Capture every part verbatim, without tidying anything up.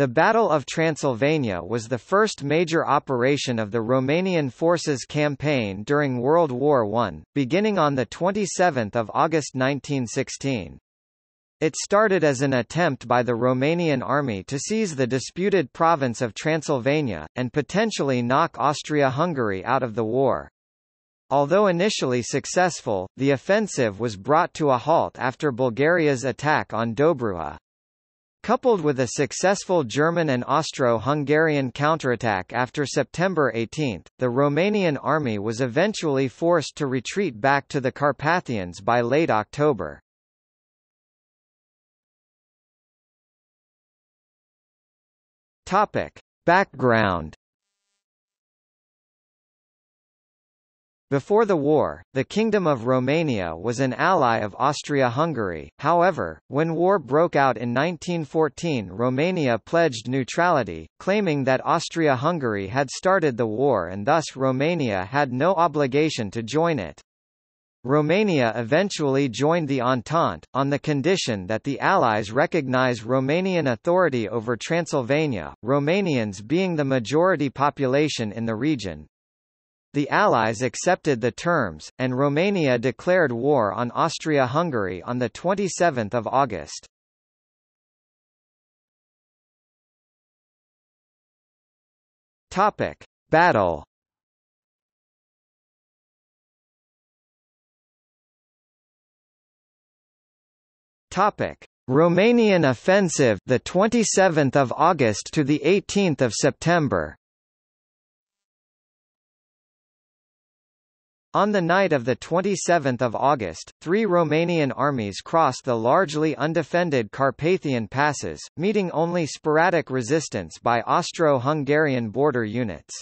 The Battle of Transylvania was the first major operation of the Romanian forces campaign during World War One, beginning on the twenty-seventh of August nineteen sixteen. It started as an attempt by the Romanian army to seize the disputed province of Transylvania, and potentially knock Austria-Hungary out of the war. Although initially successful, the offensive was brought to a halt after Bulgaria's attack on Dobruja. Coupled with a successful German and Austro-Hungarian counterattack after September eighteenth, the Romanian army was eventually forced to retreat back to the Carpathians by late October. Topic: Background. Before the war, the Kingdom of Romania was an ally of Austria-Hungary. However, when war broke out in nineteen fourteen, Romania pledged neutrality, claiming that Austria-Hungary had started the war and thus Romania had no obligation to join it. Romania eventually joined the Entente, on the condition that the Allies recognize Romanian authority over Transylvania, Romanians being the majority population in the region. The Allies accepted the terms, and Romania declared war on Austria-Hungary on the twenty-seventh of August. Topic: Battle. Topic: Romanian offensive, the twenty-seventh of August to the eighteenth of September. On the night of the twenty-seventh of August, three Romanian armies crossed the largely undefended Carpathian passes, meeting only sporadic resistance by Austro-Hungarian border units.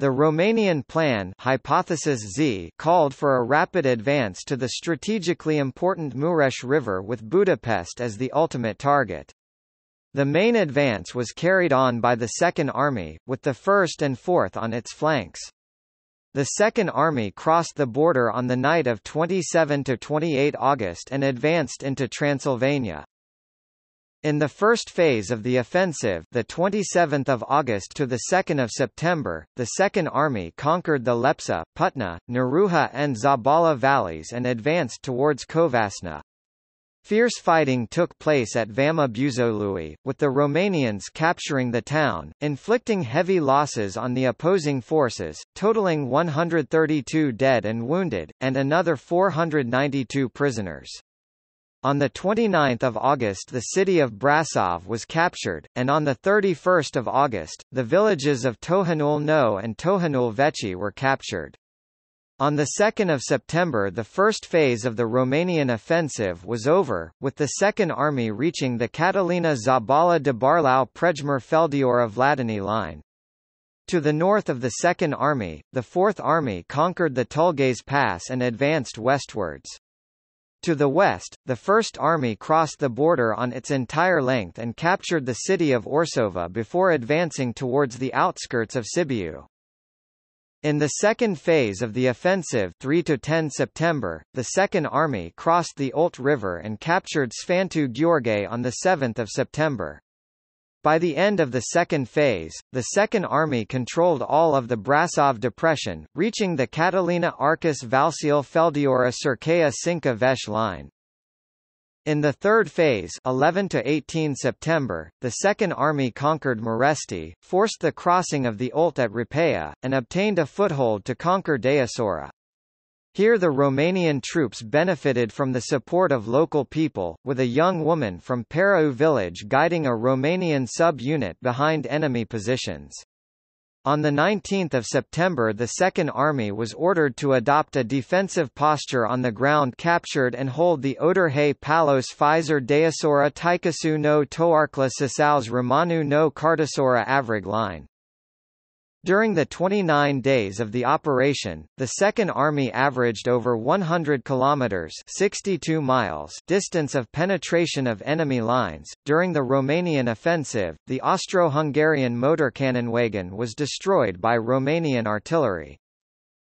The Romanian plan, Hypothesis Z, called for a rapid advance to the strategically important Mureș River with Budapest as the ultimate target. The main advance was carried on by the Second Army, with the First and Fourth on its flanks. The Second Army crossed the border on the night of twenty-seventh to twenty-eighth August and advanced into Transylvania. In the first phase of the offensive, the twenty-seventh of August to the second of September, the Second Army conquered the Lepsa, Putna, Naruha and Zabala valleys and advanced towards Covasna. Fierce fighting took place at Vama Buzolui, with the Romanians capturing the town, inflicting heavy losses on the opposing forces, totaling one hundred thirty-two dead and wounded, and another four hundred ninety-two prisoners. On the twenty-ninth of August, the city of Brasov was captured, and on the thirty-first of August, the villages of Tohanul No and Tohanul Veci were captured. On the second of September, the first phase of the Romanian offensive was over, with the Second Army reaching the Catalina Zabala Debarlau Prejmer Feldiora Vladini line. To the north of the Second Army, the Fourth Army conquered the Tulgaze Pass and advanced westwards. To the west, the First Army crossed the border on its entire length and captured the city of Orsova before advancing towards the outskirts of Sibiu. In the second phase of the offensive, three to ten September, the Second Army crossed the Olt River and captured Sfantu Gheorghe on the seventh of September. By the end of the second phase, the Second Army controlled all of the Brasov Depression, reaching the Catalina Arcus Valsiel Feldiora Circaea Cinca Vesh line. In the third phase, eleven to eighteen September, the Second Army conquered Moresti, forced the crossing of the Olt at Ripaia, and obtained a foothold to conquer Deasora. Here the Romanian troops benefited from the support of local people, with a young woman from Perau village guiding a Romanian sub-unit behind enemy positions. On the nineteenth of September, the Second Army was ordered to adopt a defensive posture on the ground, captured and hold the Oderhei Palos Pfizer Deasora Taikasu no Toarkla Sisaus Romanu no Cartasora Avrig line. During the twenty-nine days of the operation, the Second Army averaged over one hundred kilometers (sixty-two miles) distance of penetration of enemy lines. During the Romanian offensive, the Austro-Hungarian motor cannon wagon was destroyed by Romanian artillery.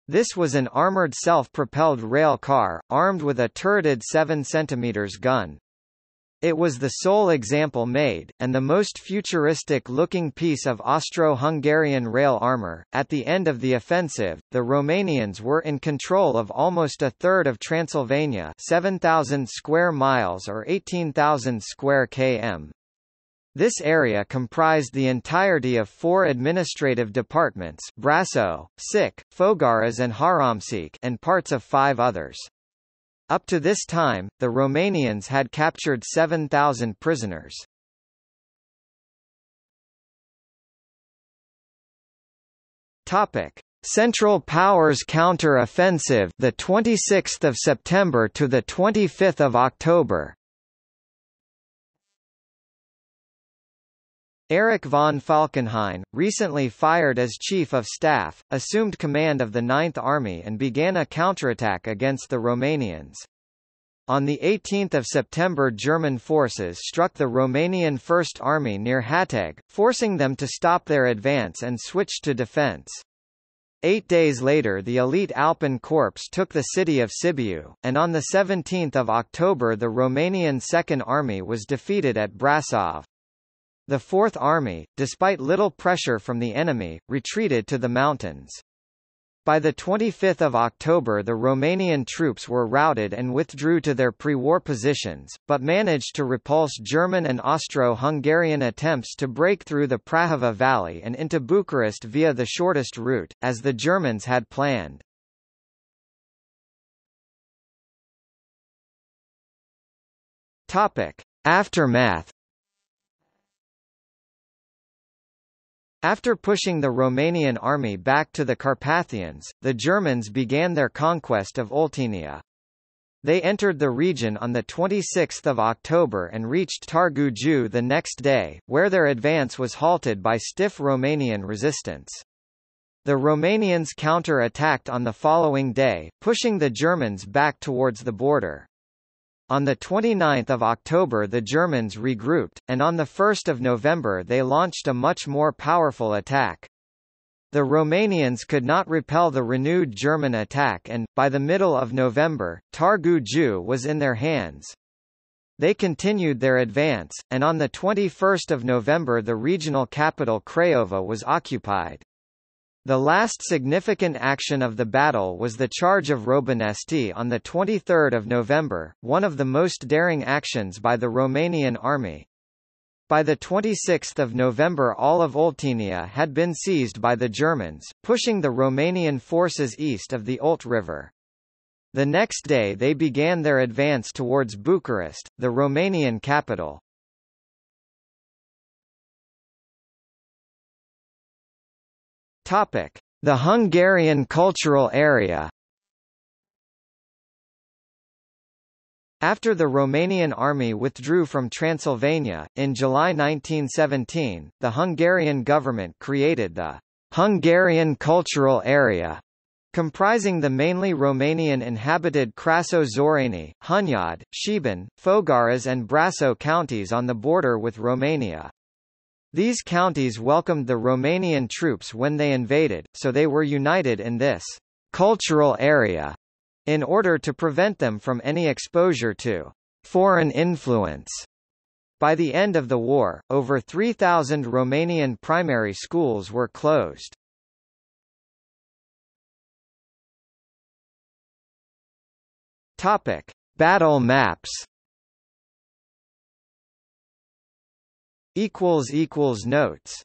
This was an armored self-propelled rail car, armed with a turreted seven centimeter gun. It was the sole example made, and the most futuristic-looking piece of Austro-Hungarian rail armor. At the end of the offensive, the Romanians were in control of almost a third of Transylvania, seven thousand square miles or eighteen thousand square kilometers. This area comprised the entirety of four administrative departments: Brașov, Sic, Fogaras and Haromsic, and parts of five others. Up to this time, the Romanians had captured seven thousand prisoners. Topic: Central Powers Counter-Offensive, the twenty-sixth of September to the twenty-fifth of October. Erich von Falkenhayn, recently fired as Chief of Staff, assumed command of the Ninth Army and began a counterattack against the Romanians. On the eighteenth of September, German forces struck the Romanian First Army near Hateg, forcing them to stop their advance and switch to defense. Eight days later the elite Alpine Corps took the city of Sibiu, and on the seventeenth of October the Romanian Second Army was defeated at Brașov. The Fourth Army, despite little pressure from the enemy, retreated to the mountains. By the twenty-fifth of October the Romanian troops were routed and withdrew to their pre-war positions, but managed to repulse German and Austro-Hungarian attempts to break through the Prahova Valley and into Bucharest via the shortest route, as the Germans had planned. Topic: Aftermath. After pushing the Romanian army back to the Carpathians, the Germans began their conquest of Oltenia. They entered the region on the twenty-sixth of October and reached Targu Jiu the next day, where their advance was halted by stiff Romanian resistance. The Romanians counter-attacked on the following day, pushing the Germans back towards the border. On the twenty-ninth of October the Germans regrouped, and on the first of November they launched a much more powerful attack. The Romanians could not repel the renewed German attack and, by the middle of November, Targu Jiu was in their hands. They continued their advance, and on the twenty-first of November the regional capital Craiova was occupied. The last significant action of the battle was the charge of Robănești on the twenty-third of November, one of the most daring actions by the Romanian army. By the twenty-sixth of November all of Oltenia had been seized by the Germans, pushing the Romanian forces east of the Olt River. The next day they began their advance towards Bucharest, the Romanian capital. Topic: The Hungarian Cultural Area. After the Romanian army withdrew from Transylvania, in July nineteen seventeen, the Hungarian government created the Hungarian Cultural Area, comprising the mainly Romanian-inhabited Krasno-Zorani, Hunyad, Sheban, Fogaras and Brașov counties on the border with Romania. These counties welcomed the Romanian troops when they invaded, so they were united in this cultural area in order to prevent them from any exposure to foreign influence. By the end of the war, over three thousand Romanian primary schools were closed. Topic: Battle maps. Notes